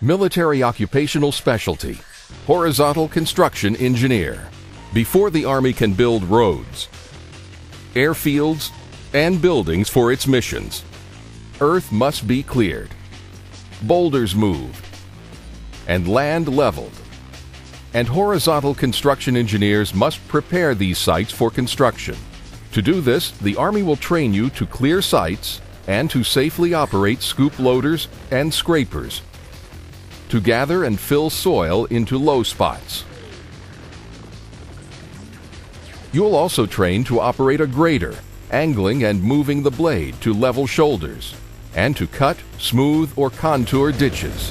military occupational specialty, horizontal construction engineer. Before the Army can build roads, airfields, and buildings for its missions, earth must be cleared, boulders moved, and land leveled. And horizontal construction engineers must prepare these sites for construction. To do this, the Army will train you to clear sites and to safely operate scoop loaders and scrapers, to gather and fill soil into low spots. You'll also train to operate a grader, angling and moving the blade to level shoulders, and to cut, smooth, or contour ditches.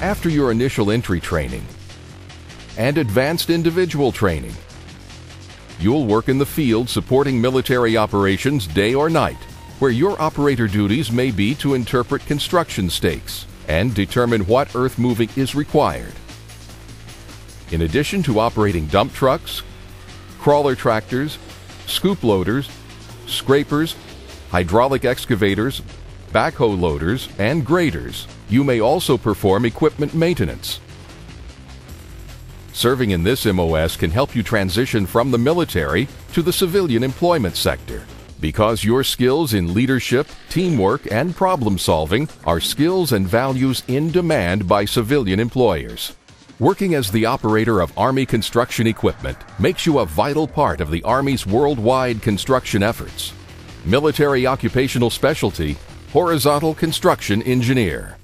After your initial entry training and advanced individual training, you'll work in the field supporting military operations day or night, where your operator duties may be to interpret construction stakes and determine what earth moving is required. In addition to operating dump trucks, crawler tractors, scoop loaders, scrapers, hydraulic excavators, backhoe loaders, and graders, you may also perform equipment maintenance. Serving in this MOS can help you transition from the military to the civilian employment sector, because your skills in leadership, teamwork, and problem solving are skills and values in demand by civilian employers. Working as the operator of Army construction equipment makes you a vital part of the Army's worldwide construction efforts. Military occupational specialty, horizontal construction engineer.